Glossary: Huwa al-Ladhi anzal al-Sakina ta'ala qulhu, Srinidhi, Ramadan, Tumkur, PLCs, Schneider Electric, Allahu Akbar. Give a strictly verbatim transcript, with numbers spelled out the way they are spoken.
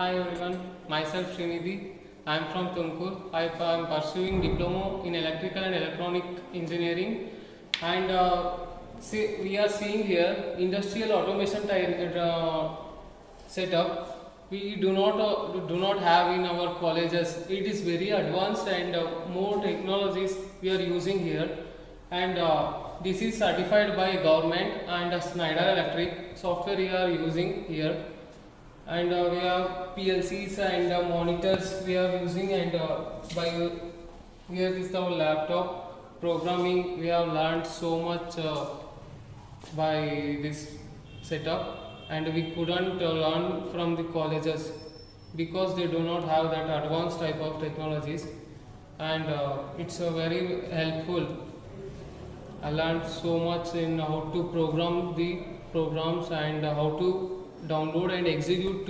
Hi everyone, myself Srinidhi. I am from Tumkur. I am pursuing diploma in electrical and electronic engineering, and uh, see, we are seeing here industrial automation type uh, setup. We do not uh, do not have in our colleges. It is very advanced and uh, more technologies we are using here, and uh, this is certified by government and uh, Schneider Electric software we are using here. And uh, we have P L Cs and uh, monitors we are using, and uh, by here is our laptop programming. We have learned so much uh, by this setup, and we couldn't uh, learn from the colleges because they do not have that advanced type of technologies, and uh, it's uh, very helpful. I learned so much in how to program the programs and how to download and execute to